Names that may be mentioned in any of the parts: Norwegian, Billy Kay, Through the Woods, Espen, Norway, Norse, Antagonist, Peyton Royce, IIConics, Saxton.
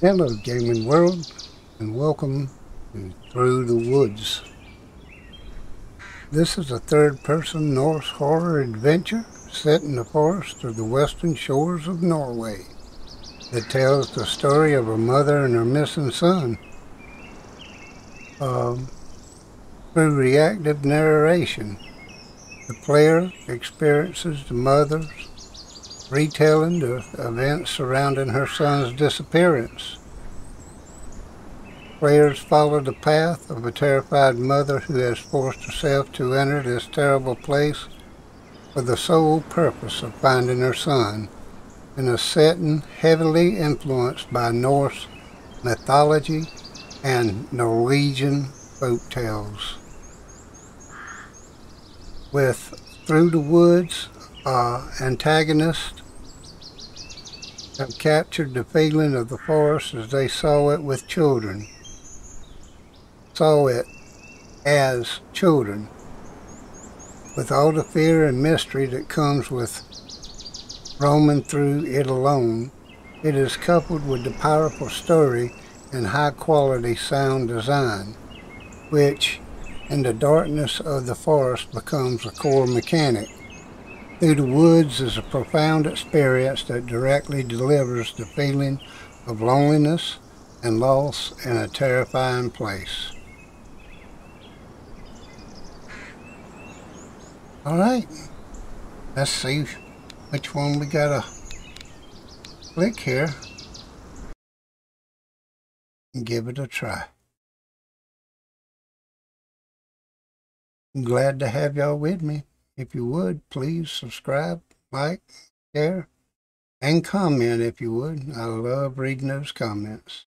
Hello gaming world, and welcome to Through the Woods. This is a third-person Norse horror adventure set in the forest of the western shores of Norway that tells the story of a mother and her missing son through reactive narration. The player experiences the mother's retelling the events surrounding her son's disappearance. Players follow the path of a terrified mother who has forced herself to enter this terrible place for the sole purpose of finding her son, in a setting heavily influenced by Norse mythology and Norwegian folk tales. With Through the Woods, Antagonist have captured the feeling of the forest as they saw it with children. Saw it as children. With all the fear and mystery that comes with roaming through it alone, it is coupled with the powerful story and high-quality sound design, which in the darkness of the forest becomes a core mechanic. Through the Woods is a profound experience that directly delivers the feeling of loneliness and loss in a terrifying place. Alright, let's see which one we gotta click here and give it a try. I'm glad to have y'all with me. If you would, please subscribe, like, share, and comment if you would. I love reading those comments.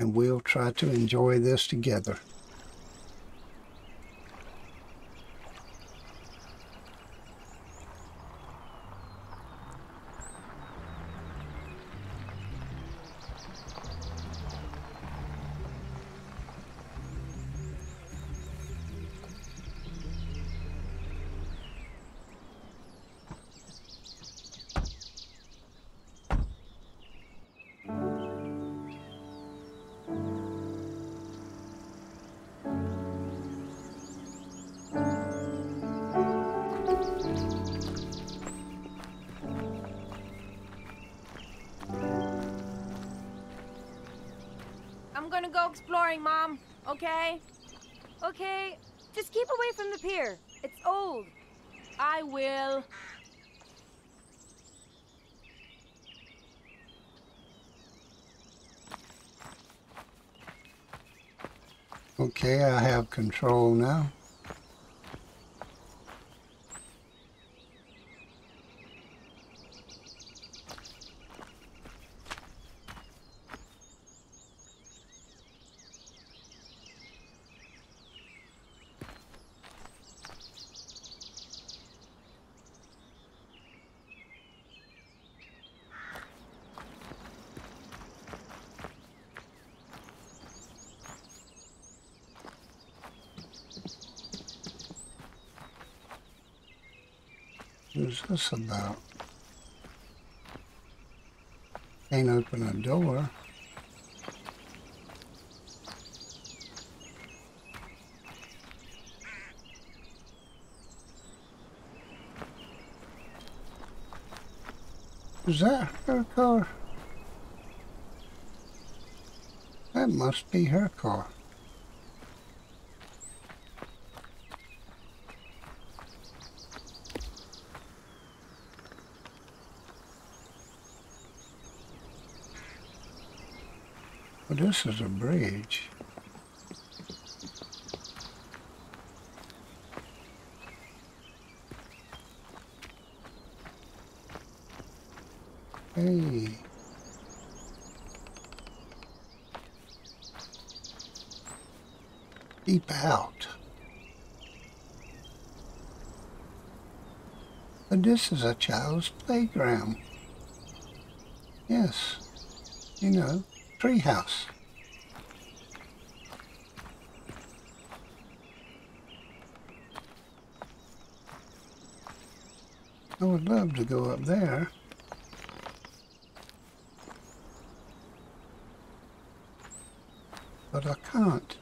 And we'll try to enjoy this together. I'm gonna go exploring, Mom, okay? Okay, just keep away from the pier. It's old. I will. Okay, I have control now. What's this about? Can't open a door. Is that her car? That must be her car. This is a bridge. Hey. Deep out. But this is a child's playground. Yes. You know, treehouse. I would love to go up there. but I can't.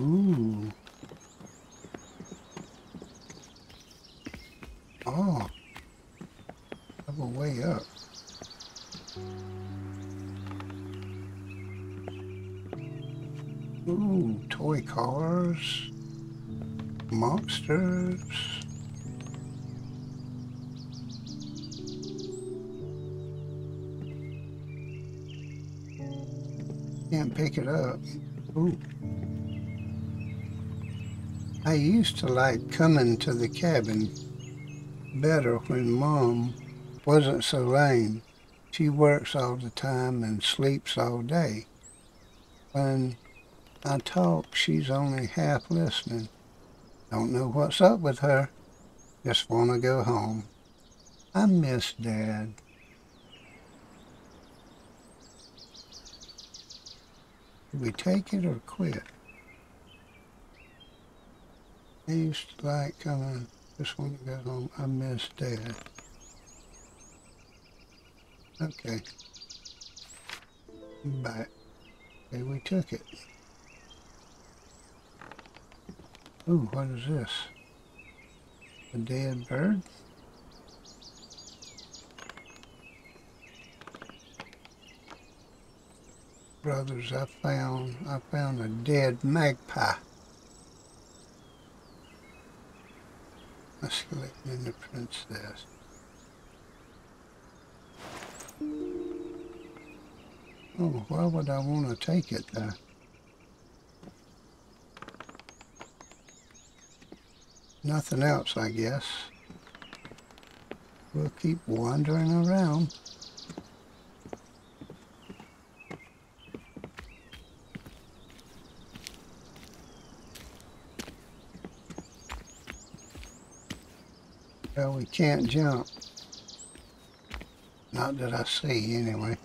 Ooh. Oh. I'm a way up. Ooh, toy cars. Monsters. Can't pick it up. Ooh. I used to like coming to the cabin better when Mom wasn't so lame. She works all the time and sleeps all day. When I talk, she's only half listening. Don't know what's up with her. Just want to go home. I miss Dad. Did we take it or quit? I used to like coming, just want to go home. I miss Dad. Okay. I'm back. Okay, we took it. Ooh, what is this? A dead bird? Brothers, I found a dead magpie. A skeleton and a princess. Oh, why would I want to take it though? Nothing else, I guess. We'll keep wandering around. Well, we can't jump. Not that I see, anyway.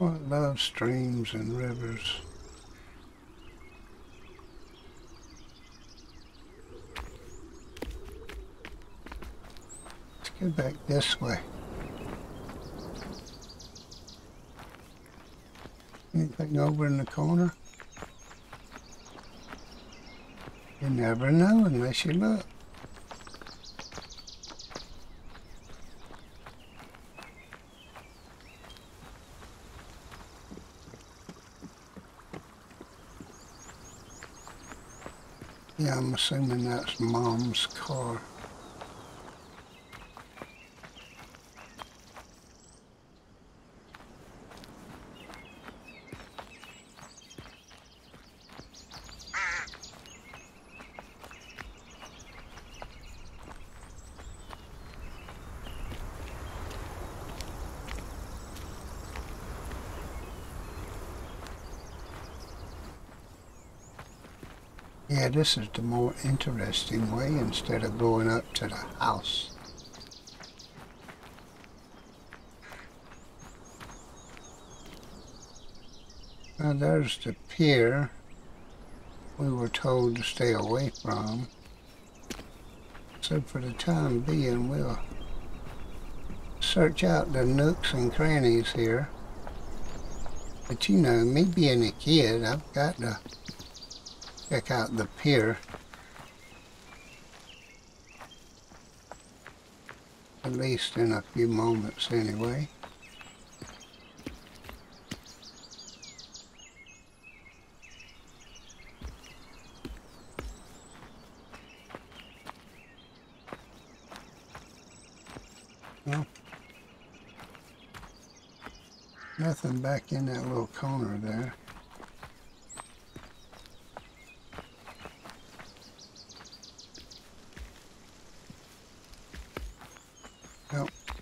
Oh, I love streams and rivers. Go back this way. Anything over in the corner? You never know unless you look. Yeah, I'm assuming that's Mom's car. Yeah, this is the more interesting way instead of going up to the house. Now there's the pier we were told to stay away from. So for the time being, we'll search out the nooks and crannies here. But you know, me being a kid, I've got to check out the pier. At least in a few moments anyway. Well, nothing back in that little corner there.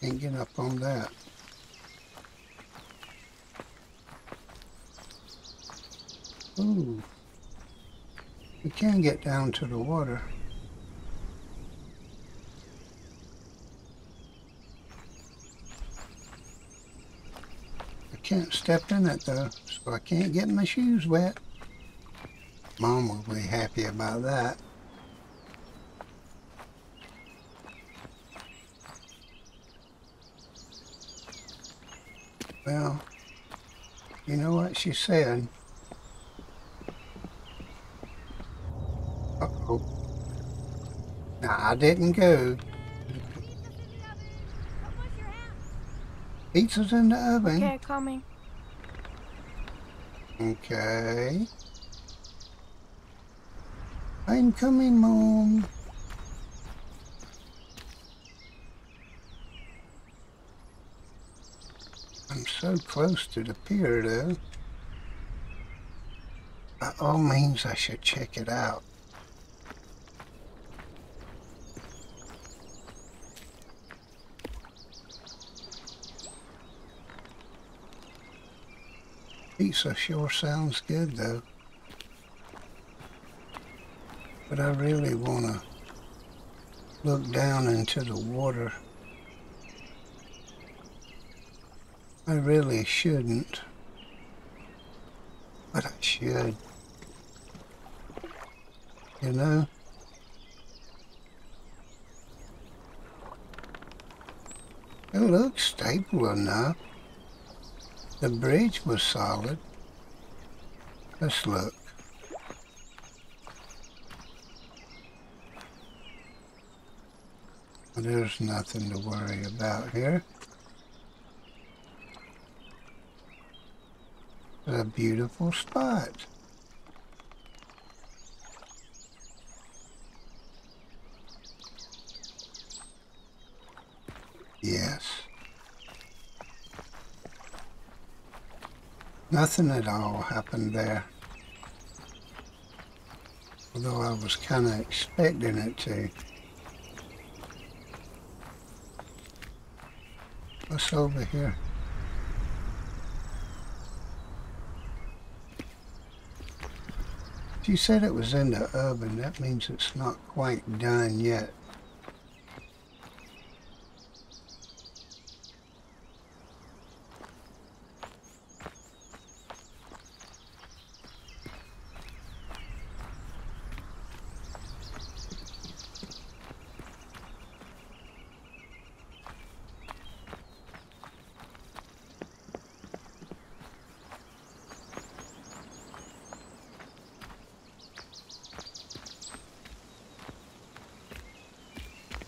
Can't get up on that. Ooh. We can get down to the water. I can't step in it though, so I can't get my shoes wet. Mom will be happy about that. Well, you know what she said. Uh-oh. Now, I didn't go. Pizza's in the oven. Okay, coming. Okay. I'm coming, Mom. I'm so close to the pier, though. By all means, I should check it out. Pizza sure sounds good, though. But I really want to look down into the water. I really shouldn't, but I should. You know? It looks stable enough. The bridge was solid. Let's look. There's nothing to worry about here. It's a beautiful spot. Yes. Nothing at all happened there, although I was kind of expecting it to. What's over here? She said it was in the oven. That means it's not quite done yet.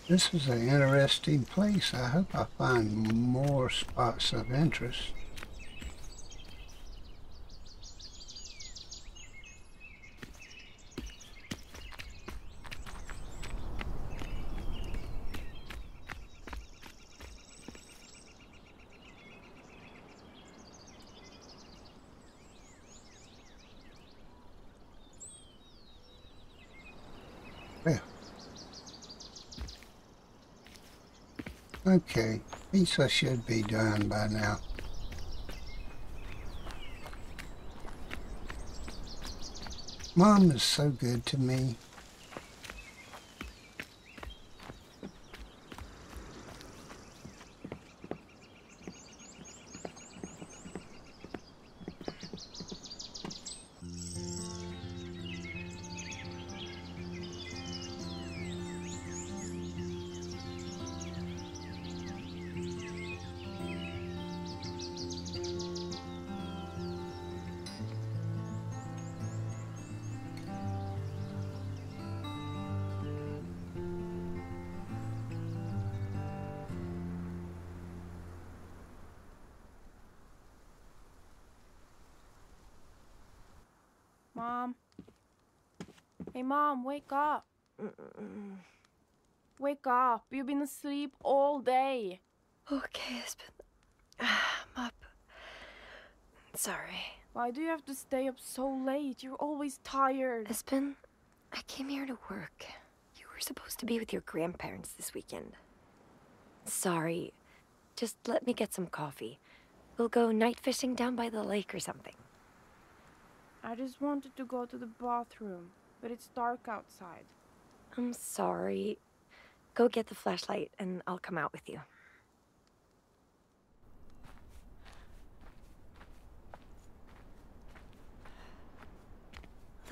This is an interesting place. I hope I find more spots of interest. Okay, pizza should be done by now. Mom is so good to me. Mom. Hey, Mom, wake up. Wake up. You've been asleep all day. Okay, Espen. I'm up. Sorry. Why do you have to stay up so late? You're always tired. Espen, I came here to work. You were supposed to be with your grandparents this weekend. Sorry. Just let me get some coffee. We'll go night fishing down by the lake or something. I just wanted to go to the bathroom, but it's dark outside. I'm sorry. Go get the flashlight and I'll come out with you.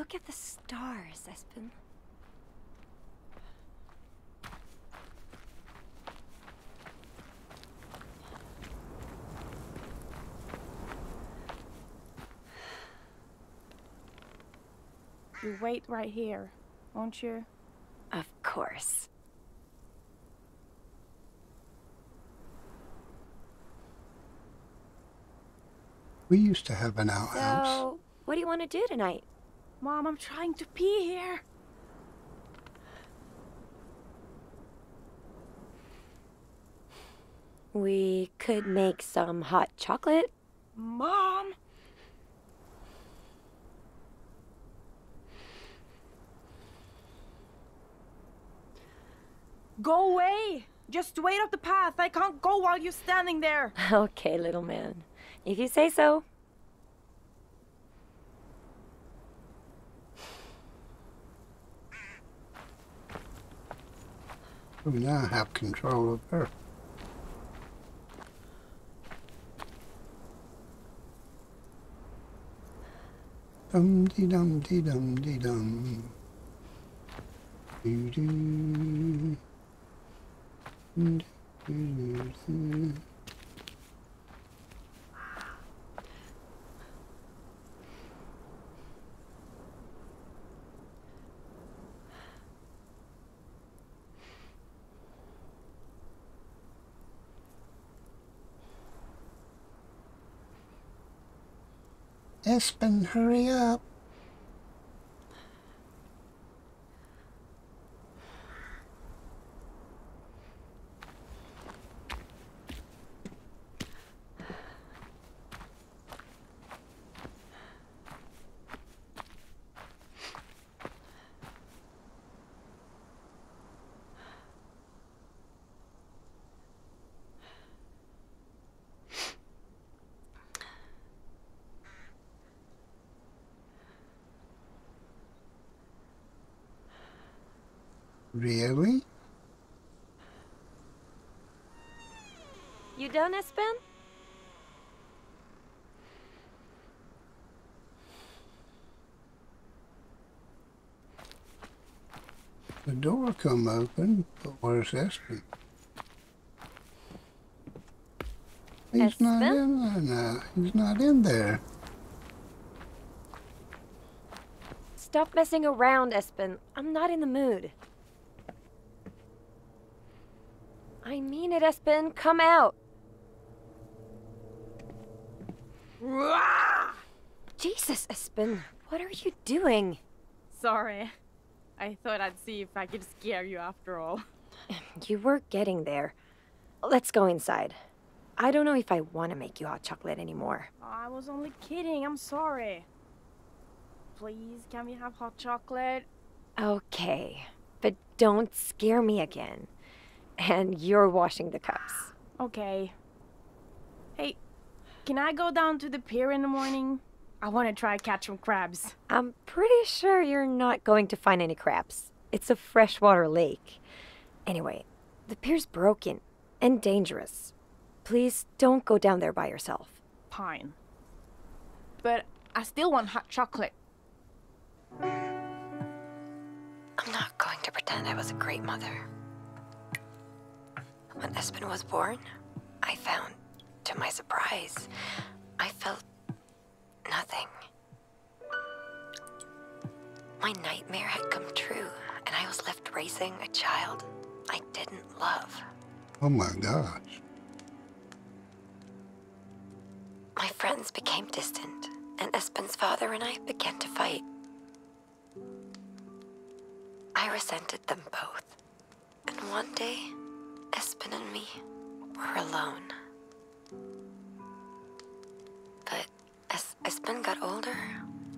Look at the stars, Espen. You wait right here, won't you? Of course. We used to have an outhouse. So, what do you want to do tonight? Mom, I'm trying to pee here. We could make some hot chocolate. Mom! Go away! Just wait up the path. I can't go while you're standing there. Okay, little man. If you say so. We now have control of her. Dum-dee-dum-dee-dum-dee-dum. Doo-doo. Doo-doo-doo-doo. Espen, hurry up. Really? You done, Espen? The door come open, but where's Espen? He's not in there now. He's not in there. Stop messing around, Espen. I'm not in the mood. I mean it, Espen. Come out. Jesus, Espen. What are you doing? Sorry. I thought I'd see if I could scare you after all. You were getting there. Let's go inside. I don't know if I want to make you hot chocolate anymore. I was only kidding. I'm sorry. Please, can we have hot chocolate? Okay. But don't scare me again. And you're washing the cups. Okay. Hey, can I go down to the pier in the morning? I want to try catch some crabs. I'm pretty sure you're not going to find any crabs. It's a freshwater lake. Anyway, the pier's broken and dangerous. Please don't go down there by yourself. Fine. But I still want hot chocolate. I'm not going to pretend I was a great mother. When Espen was born, I found, to my surprise, I felt nothing. My nightmare had come true, and I was left raising a child I didn't love. Oh my gosh. My friends became distant, and Espen's father and I began to fight. I resented them both, and one day, Espen and me were alone. But as Espen got older,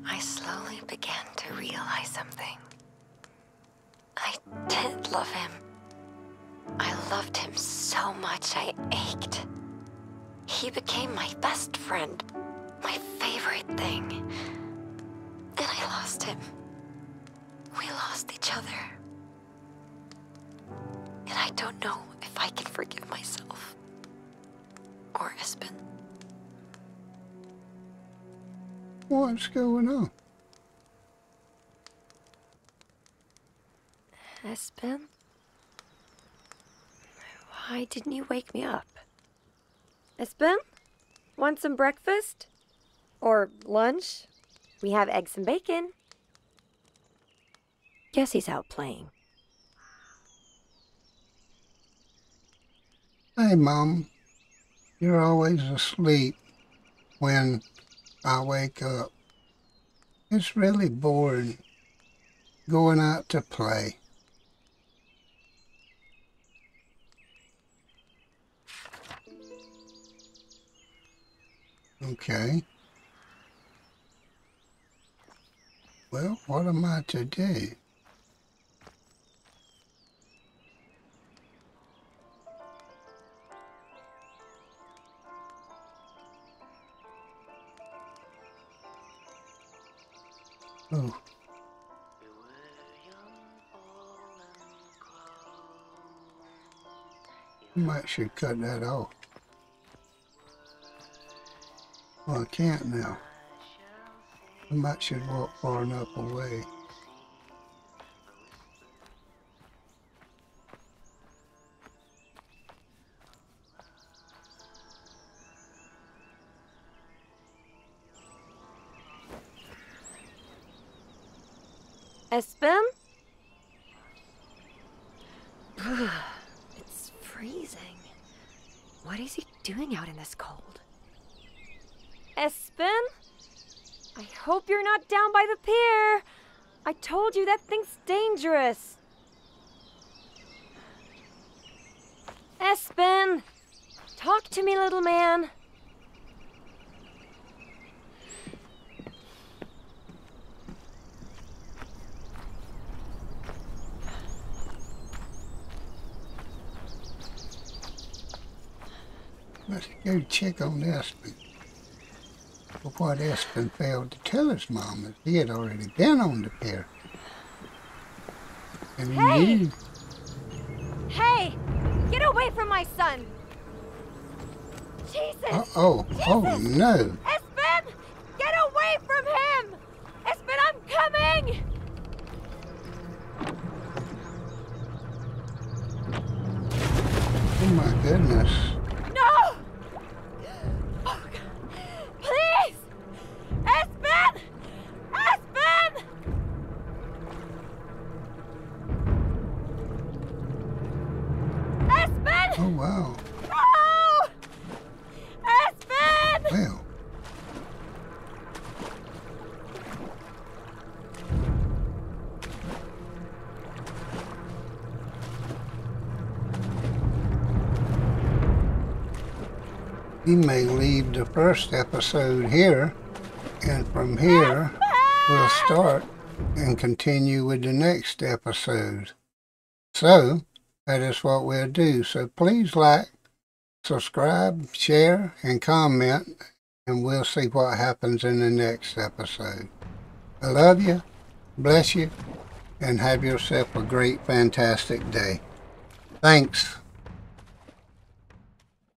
I slowly began to realize something. I did love him. I loved him so much I ached. He became my best friend, my favorite thing. And I lost him. We lost each other. And I don't know if I can forgive myself or Espen. What's going on? Espen? Why didn't you wake me up? Espen? Want some breakfast? Or lunch? We have eggs and bacon. Guess he's out playing. Hey, Mom. You're always asleep when I wake up. It's really boring going out to play. Okay. Well, what am I to do? Oh. Might should cut that off. Well, I can't now. I might should walk far enough away. Espen? It's freezing. What is he doing out in this cold? Espen? I hope you're not down by the pier. I told you that thing's dangerous. Espen, talk to me, little man. Let's go check on Espen. But what Espen failed to tell his mom is he had already been on the pier. And hey! He knew. Hey! Get away from my son! Jesus! Uh-oh. Oh, no! Espen! Get away from him! Espen, I'm coming! Oh, my goodness. No! Oh, wow. No! Espen! Well. We may leave the first episode here, and from here, Espen! We'll start and continue with the next episode. So, that is what we'll do. So please like, subscribe, share, and comment, and we'll see what happens in the next episode. I love you, bless you, and have yourself a great, fantastic day. Thanks.